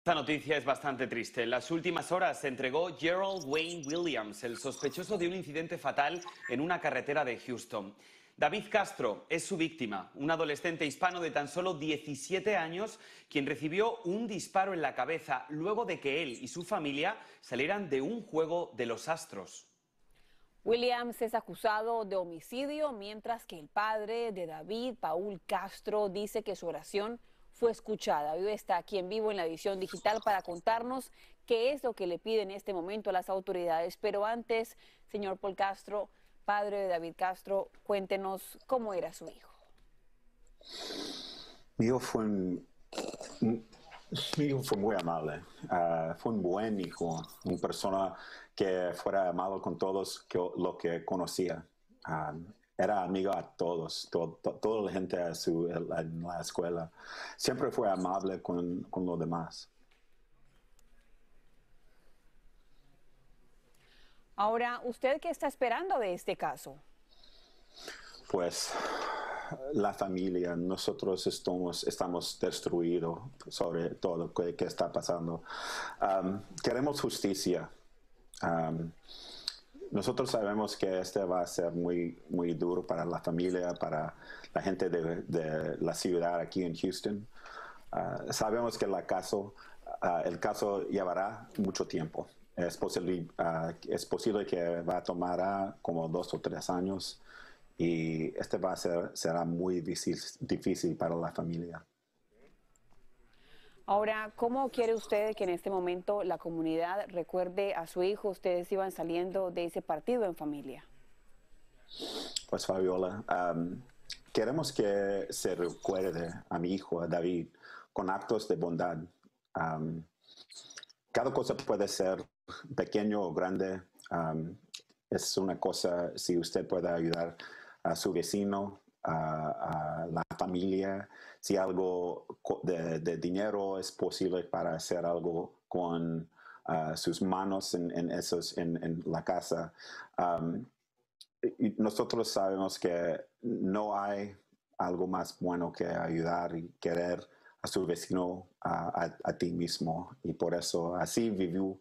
Esta noticia es bastante triste. En las últimas horas se entregó Gerald Wayne Williams, el sospechoso de un incidente fatal en una carretera de Houston. David Castro es su víctima, un adolescente hispano de tan solo 17 años, quien recibió un disparo en la cabeza luego de que él y su familia salieran de un juego de los Astros. Williams es acusado de homicidio, mientras que el padre de David, Paul Castro, dice que su oración fue escuchada. Hoy está aquí en vivo en la edición digital para contarnos qué es lo que le piden en este momento a las autoridades. Pero antes, señor Paul Castro, padre de David Castro, cuéntenos cómo era su hijo. Mi hijo fue muy amable, fue un buen hijo, una persona que fuera amable con todos lo que conocía. Era amigo a todos, toda la gente en la escuela. Siempre fue amable con los demás. Ahora, ¿usted qué está esperando de este caso? Pues la familia, nosotros estamos destruidos sobre todo lo que está pasando. Queremos justicia. Nosotros sabemos que este va a ser muy duro para la familia, para la gente de la ciudad aquí en Houston. Sabemos que el caso llevará mucho tiempo. Es posible que va a tomar como 2 o 3 años y este será muy difícil para la familia. Ahora, ¿cómo quiere usted que en este momento la comunidad recuerde a su hijo? Ustedes iban saliendo de ese partido en familia. Pues Fabiola, queremos que se recuerde a mi hijo, a David, con actos de bondad. Cada cosa puede ser pequeño o grande. Es una cosa si usted puede ayudar a su vecino, a la familia, si algo de dinero es posible para hacer algo con sus manos en la casa. Nosotros sabemos que no hay algo más bueno que ayudar y querer a su vecino, a ti mismo. Y por eso así vivió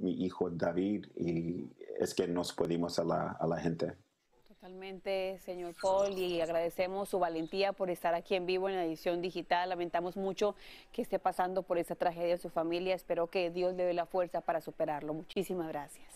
mi hijo David, y es que nos pudimos a la gente. Totalmente, señor Paul, y agradecemos su valentía por estar aquí en vivo en la edición digital. Lamentamos mucho que esté pasando por esa tragedia de su familia. Espero que Dios le dé la fuerza para superarlo. Muchísimas gracias.